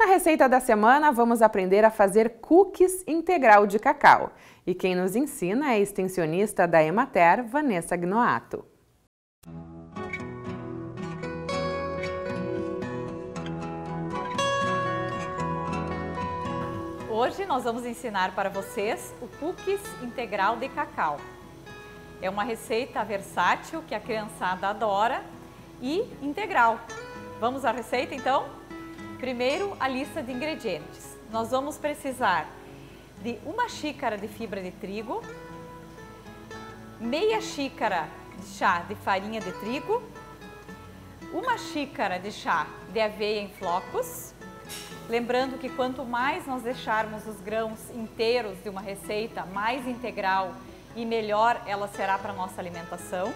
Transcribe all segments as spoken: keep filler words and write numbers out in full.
Na receita da semana, vamos aprender a fazer cookies integral de cacau. E quem nos ensina é a extensionista da Emater, Vanessa Gnoato. Hoje nós vamos ensinar para vocês o cookies integral de cacau. É uma receita versátil que a criançada adora e integral. Vamos à receita então? Primeiro, a lista de ingredientes. Nós vamos precisar de uma xícara de fibra de trigo, meia xícara de chá de farinha de trigo, uma xícara de chá de aveia em flocos. Lembrando que quanto mais nós deixarmos os grãos inteiros de uma receita, mais integral e melhor ela será para a nossa alimentação.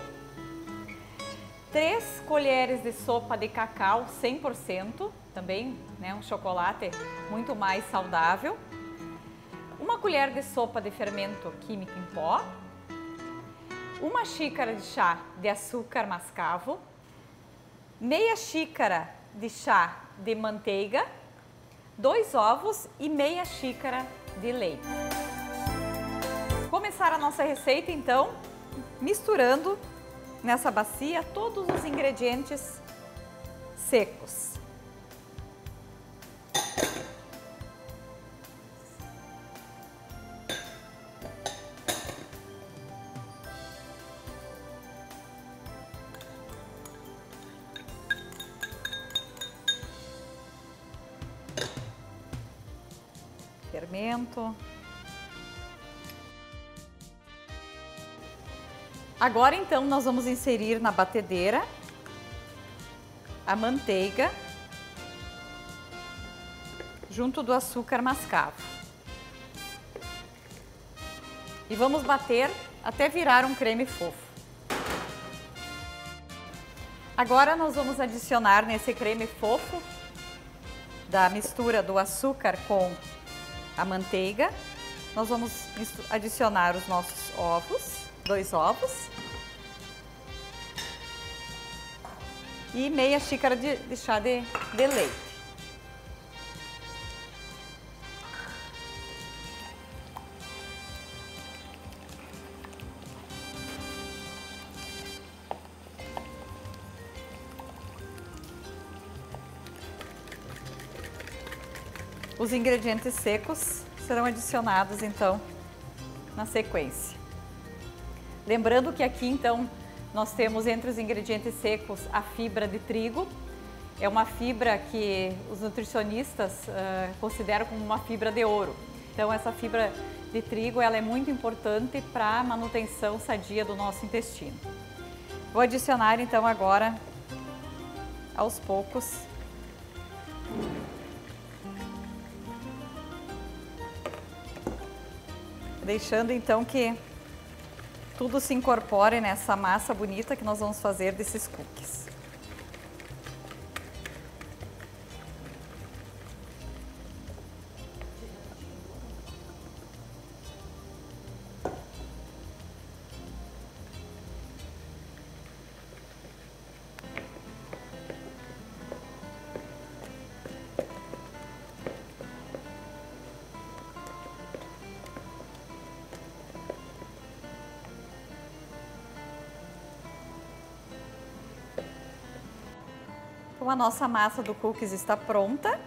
Três colheres de sopa de cacau cem por cento. Também, né, um chocolate muito mais saudável. Uma colher de sopa de fermento químico em pó. Uma xícara de chá de açúcar mascavo. Meia xícara de chá de manteiga. Dois ovos e meia xícara de leite. Começar a nossa receita então, misturando nessa bacia todos os ingredientes secos. Fermento. Agora então nós vamos inserir na batedeira a manteiga junto do açúcar mascavo e vamos bater até virar um creme fofo. Agora nós vamos adicionar nesse creme fofo da mistura do açúcar com a manteiga, nós vamos adicionar os nossos ovos, dois ovos e meia xícara de, de chá de, de leite. Os ingredientes secos serão adicionados, então, na sequência. Lembrando que aqui, então, nós temos entre os ingredientes secos a fibra de trigo. É uma fibra que os nutricionistas uh, consideram como uma fibra de ouro. Então, essa fibra de trigo ela é muito importante para a manutenção sadia do nosso intestino. Vou adicionar, então, agora, aos poucos, deixando então que tudo se incorpore nessa massa bonita que nós vamos fazer desses cookies. A nossa massa do cookies está pronta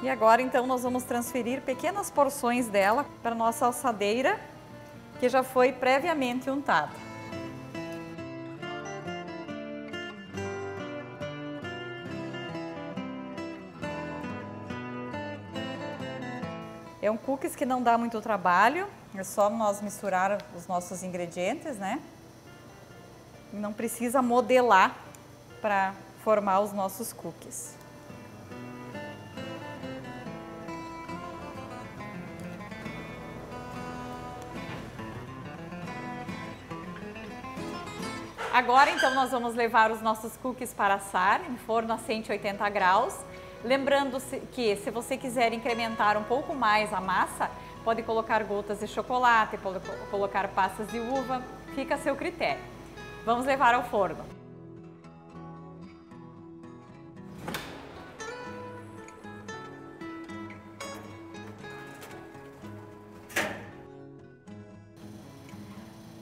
e agora então nós vamos transferir pequenas porções dela para nossa assadeira que já foi previamente untada. É um cookies que não dá muito trabalho, é só nós misturar os nossos ingredientes, né? Não precisa modelar para formar os nossos cookies. Agora então nós vamos levar os nossos cookies para assar em forno a cento e oitenta graus. Lembrando que se você quiser incrementar um pouco mais a massa, pode colocar gotas de chocolate, pode colocar passas de uva, fica a seu critério. Vamos levar ao forno.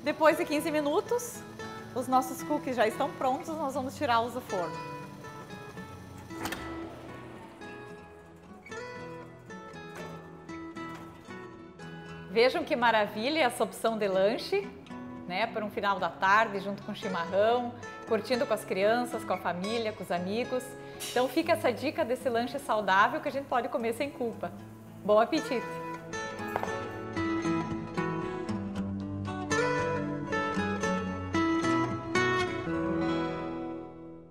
Depois de quinze minutos, os nossos cookies já estão prontos, nós vamos tirá-los do forno. Vejam que maravilha essa opção de lanche, né, para um final da tarde, junto com chimarrão, curtindo com as crianças, com a família, com os amigos. Então fica essa dica desse lanche saudável que a gente pode comer sem culpa. Bom apetite!